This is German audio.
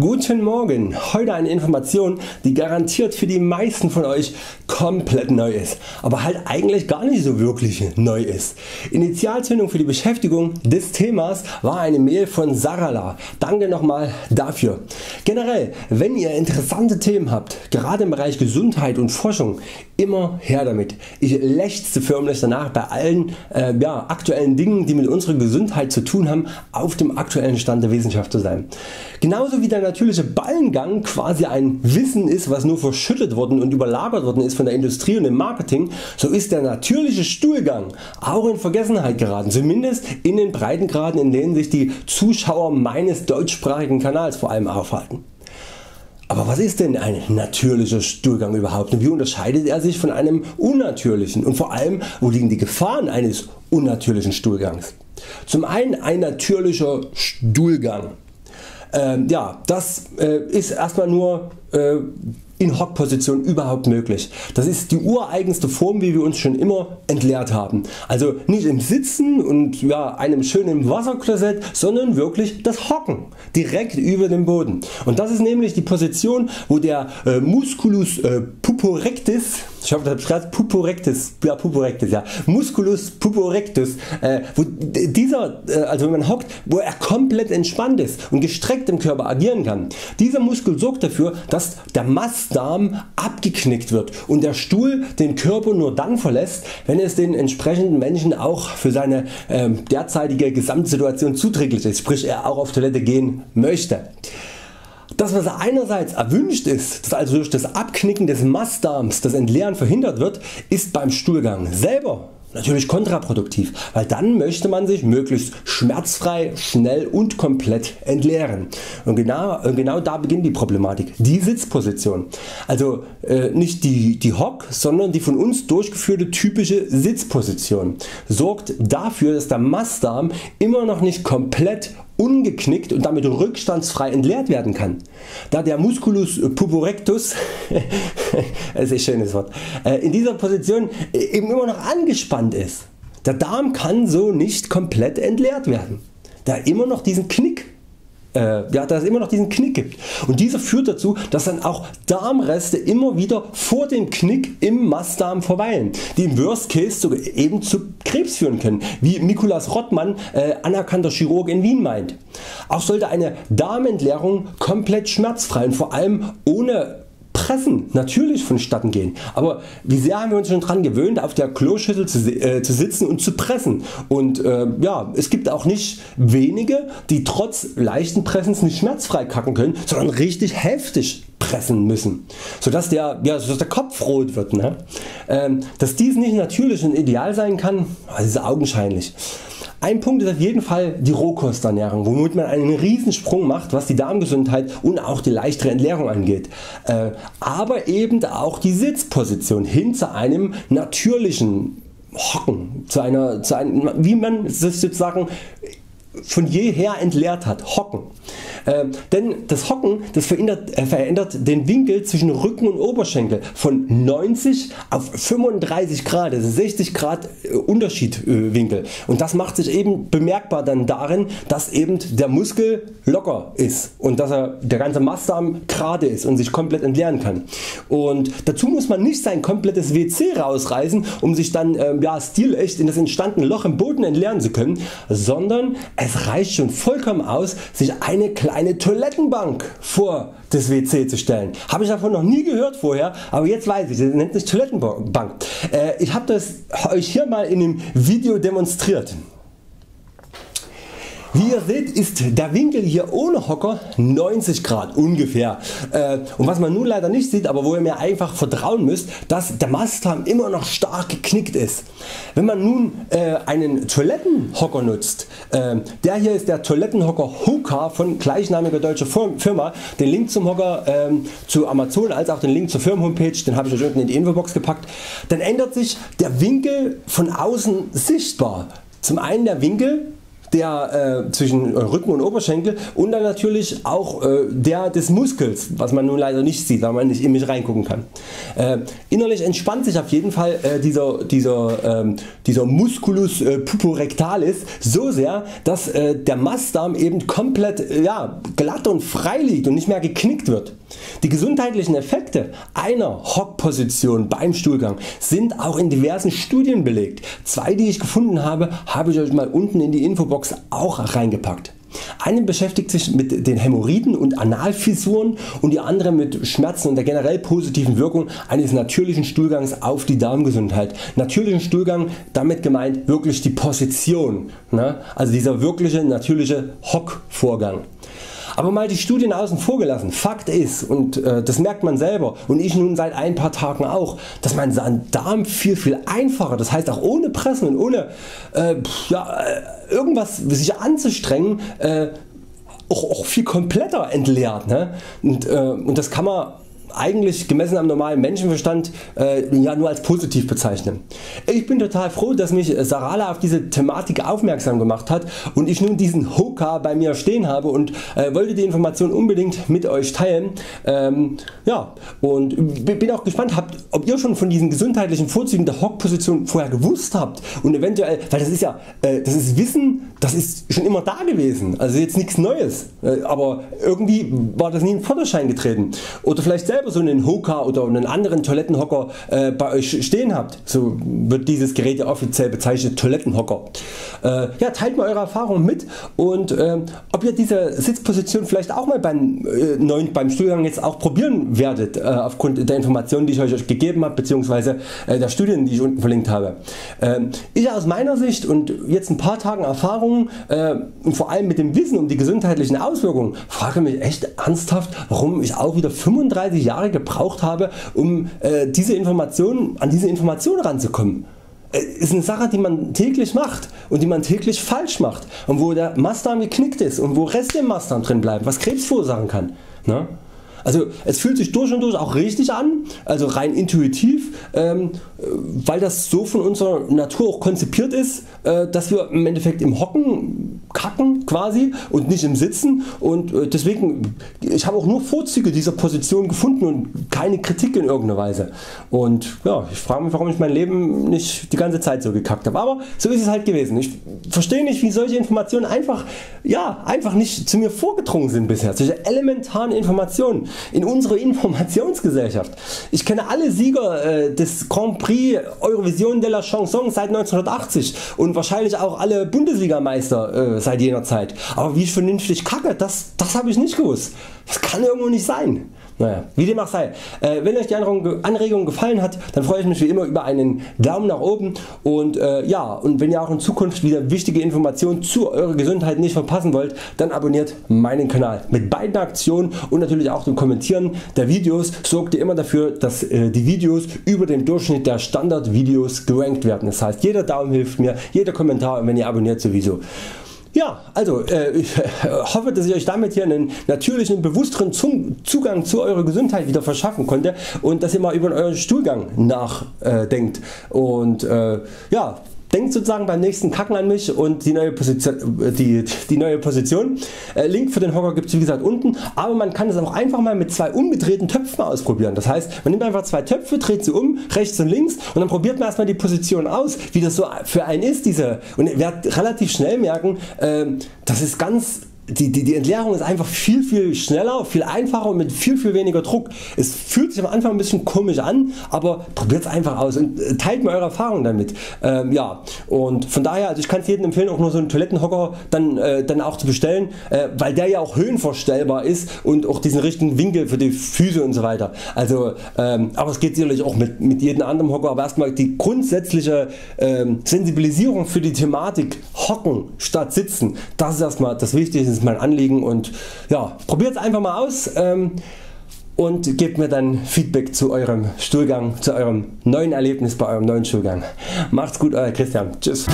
Guten Morgen, heute eine Information, die garantiert für die meisten von Euch komplett neu ist, aber halt eigentlich gar nicht so wirklich neu ist. Initialzündung für die Beschäftigung des Themas war eine Mail von Sarala, danke nochmal dafür. Generell, wenn ihr interessante Themen habt, gerade im Bereich Gesundheit und Forschung, immer her damit. Ich lechze förmlich danach, bei allen aktuellen Dingen, die mit unserer Gesundheit zu tun haben, auf dem aktuellen Stand der Wissenschaft zu sein. Genauso wie der natürliche Ballengang quasi ein Wissen ist, was nur verschüttet worden und überlagert worden ist von der Industrie und dem Marketing, so ist der natürliche Stuhlgang auch in Vergessenheit geraten, zumindest in den Breitengraden, in denen sich die Zuschauer meines deutschsprachigen Kanals vor allem aufhalten. Aber was ist denn ein natürlicher Stuhlgang überhaupt und wie unterscheidet er sich von einem unnatürlichen und vor allem wo liegen die Gefahren eines unnatürlichen Stuhlgangs? Zum einen ein natürlicher Stuhlgang. Das ist erstmal nur in Hockposition überhaupt möglich. Das ist die ureigenste Form, wie wir uns schon immer entleert haben. Also nicht im Sitzen und einem schönen Wasserklosett, sondern wirklich das Hocken direkt über dem Boden. Und das ist nämlich die Position, wo der Musculus puborectalis, ich hoffe, das heißt Musculus puborectalis, wo dieser, also wenn man hockt, wo er komplett entspannt ist und gestreckt im Körper agieren kann. Dieser Muskel sorgt dafür, dass der Mastdarm abgeknickt wird und der Stuhl den Körper nur dann verlässt, wenn es den entsprechenden Menschen auch für seine derzeitige Gesamtsituation zuträglich ist, sprich er auch auf Toilette gehen möchte. Das, was einerseits erwünscht ist, dass also durch das Abknicken des Mastdarms das Entleeren verhindert wird, ist beim Stuhlgang selber natürlich kontraproduktiv, weil dann möchte man sich möglichst schmerzfrei, schnell und komplett entleeren. Und genau da beginnt die Problematik, die Sitzposition. Also nicht die Hock, sondern die von uns durchgeführte typische Sitzposition sorgt dafür, dass der Mastdarm immer noch nicht komplett ungeknickt und damit rückstandsfrei entleert werden kann. Da der Musculus puborectalis ist ein schönes Wort, in dieser Position eben immer noch angespannt ist. Der Darm kann so nicht komplett entleert werden, da immer noch diesen Knick gibt. Und dieser führt dazu, dass dann auch Darmreste immer wieder vor dem Knick im Mastdarm verweilen, die im Worst Case sogar eben zu Krebs führen können, wie Nikolaus Rottmann, anerkannter Chirurg in Wien, meint. Auch sollte eine Darmentleerung komplett schmerzfrei und vor allem ohne Pressen natürlich vonstatten gehen, aber wie sehr haben wir uns schon daran gewöhnt, auf der Kloschüssel zu sitzen und zu pressen, und es gibt auch nicht wenige, die trotz leichten Pressens nicht schmerzfrei kacken können, sondern richtig heftig pressen müssen, sodass der Kopf rot wird. Ne? Dass dies nicht natürlich und ideal sein kann, das ist augenscheinlich. Ein Punkt ist auf jeden Fall die Rohkosternährung, womit man einen Riesensprung macht, was die Darmgesundheit und auch die leichtere Entleerung angeht, aber eben auch die Sitzposition hin zu einem natürlichen Hocken, zu einem, wie man es sozusagen von jeher entleert hat, Hocken. Denn das Hocken, das verändert den Winkel zwischen Rücken und Oberschenkel von 90 auf 35 Grad, das ist 60 Grad Unterschiedwinkel, und das macht sich eben bemerkbar dann darin, dass eben der Muskel locker ist und dass der ganze Mastdarm gerade ist und sich komplett entleeren kann. Und dazu muss man nicht sein komplettes WC rausreißen, um sich dann stilecht in das entstandene Loch im Boden entleeren zu können, sondern es reicht schon vollkommen aus, sich eine kleine Toilettenbank vor das WC zu stellen. Habe ich davon noch nie gehört vorher, aber jetzt weiß ich, das nennt sich Toilettenbank. Ich habe das euch hier mal in dem Video demonstriert. Wie ihr seht, ist der Winkel hier ohne Hocker 90 Grad ungefähr, und was man nun leider nicht sieht, aber wo ihr mir einfach vertrauen müsst, dass der Mastdarm immer noch stark geknickt ist. Wenn man nun einen Toilettenhocker nutzt, der hier ist der Toilettenhocker Hoca von gleichnamiger deutscher Firma, den Link zum Hocker zu Amazon als auch den Link zur Firmenhomepage, den habe ich euch unten in die Infobox gepackt, dann ändert sich der Winkel von außen sichtbar. Zum einen der Winkel der zwischen Rücken und Oberschenkel und dann natürlich auch der des Muskels, was man nun leider nicht sieht, da man nicht in mich reingucken kann. Innerlich entspannt sich auf jeden Fall dieser Musculus puborectalis so sehr, dass der Mastdarm eben komplett glatt und frei liegt und nicht mehr geknickt wird. Die gesundheitlichen Effekte einer Hockposition beim Stuhlgang sind auch in diversen Studien belegt. Zwei, die ich gefunden habe, habe ich euch mal unten in die Infobox auch reingepackt. Eine beschäftigt sich mit den Hämorrhoiden und Analfissuren und die andere mit Schmerzen und der generell positiven Wirkung eines natürlichen Stuhlgangs auf die Darmgesundheit. Natürlichen Stuhlgang, damit gemeint wirklich die Position, ne? Also dieser wirkliche natürliche Hockvorgang. Aber mal die Studien außen vor gelassen, Fakt ist, und das merkt man selber und ich nun seit ein paar Tagen auch, dass mein Darm viel einfacher, das heißt auch ohne Pressen und ohne irgendwas sich anzustrengen, auch viel kompletter entleert, ne? Und das kann man eigentlich gemessen am normalen Menschenverstand nur als positiv bezeichnen. Ich bin total froh, dass mich Sarala auf diese Thematik aufmerksam gemacht hat und ich nun diesen Hoca bei mir stehen habe und wollte die Information unbedingt mit euch teilen. Und bin auch gespannt, ob ihr schon von diesen gesundheitlichen Vorzügen der Hockposition vorher gewusst habt und eventuell, weil das ist ja das ist Wissen, das ist schon immer da gewesen, also jetzt nichts Neues, aber irgendwie war das nie in den Vorderschein getreten oder vielleicht selbst so einen Hoca oder einen anderen Toilettenhocker bei euch stehen habt, so wird dieses Gerät ja offiziell bezeichnet, Toilettenhocker. Teilt mal eure Erfahrungen mit und ob ihr diese Sitzposition vielleicht auch mal beim Stuhlgang jetzt auch probieren werdet, aufgrund der Informationen die ich euch gegeben habe bzw. der Studien die ich unten verlinkt habe. Ich aus meiner Sicht und jetzt ein paar Tagen Erfahrung und vor allem mit dem Wissen um die gesundheitlichen Auswirkungen frage mich echt ernsthaft, warum ich auch wieder 35 Jahre gebraucht habe, um an diese Information ranzukommen. Ist eine Sache die man täglich macht und die man täglich falsch macht und wo der Mastdarm geknickt ist und wo Reste im Mastdarm drin bleiben, was Krebs verursachen kann. Ne? Also es fühlt sich durch und durch auch richtig an, also rein intuitiv, weil das so von unserer Natur auch konzipiert ist, dass wir im Endeffekt im Hocken kacken quasi und nicht im Sitzen und deswegen, ich habe auch nur Vorzüge dieser Position gefunden und keine Kritik in irgendeiner Weise und ja, ich frage mich, warum ich mein Leben nicht die ganze Zeit so gekackt habe, aber so ist es halt gewesen. Ich verstehe nicht, wie solche Informationen einfach nicht zu mir vorgedrungen sind bisher, solche elementaren Informationen in unserer Informationsgesellschaft. Ich kenne alle Sieger des Grand Prix Eurovision de la Chanson seit 1980 und wahrscheinlich auch alle Bundesligameister seit jener Zeit. Aber wie ich vernünftig kacke, das habe ich nicht gewusst. Das kann irgendwo nicht sein. Naja, wie dem auch sei. Wenn euch die Anregung gefallen hat, dann freue ich mich wie immer über einen Daumen nach oben und und wenn ihr auch in Zukunft wieder wichtige Informationen zu eurer Gesundheit nicht verpassen wollt, dann abonniert meinen Kanal. Mit beiden Aktionen und natürlich auch dem Kommentieren der Videos sorgt ihr immer dafür, dass die Videos über dem Durchschnitt der Standardvideos gerankt werden. Das heißt, jeder Daumen hilft mir, jeder Kommentar und wenn ihr abonniert sowieso. Ja, also ich hoffe, dass ich euch damit hier einen natürlichen, bewussteren Zugang zu eurer Gesundheit wieder verschaffen konnte und dass ihr mal über euren Stuhlgang nachdenkt und denkt sozusagen beim nächsten Kacken an mich und die neue Position. Link für den Hocker gibt es wie gesagt unten, aber man kann es auch einfach mal mit zwei umgedrehten Töpfen ausprobieren. Das heißt, man nimmt einfach zwei Töpfe, dreht sie um, rechts und links und dann probiert man erstmal die Position aus, wie das so für einen ist. Und ihr werdet relativ schnell merken, das ist die Entleerung ist einfach viel schneller, viel einfacher und mit viel weniger Druck. Es fühlt sich am Anfang ein bisschen komisch an, aber probiert es einfach aus und teilt mir eure Erfahrungen damit. Und von daher, also ich kann es jedem empfehlen, auch nur so einen Toilettenhocker dann auch zu bestellen, weil der ja auch höhenverstellbar ist und auch diesen richtigen Winkel für die Füße und so weiter. Also, aber es geht sicherlich auch mit jedem anderen Hocker, aber erstmal die grundsätzliche Sensibilisierung für die Thematik Hocken statt Sitzen, das ist erstmal das Wichtigste. Mein Anliegen und ja, probiert es einfach mal aus und gebt mir dann Feedback zu eurem Stuhlgang, zu eurem neuen Erlebnis bei eurem neuen Stuhlgang. Macht's gut, euer Christian. Tschüss.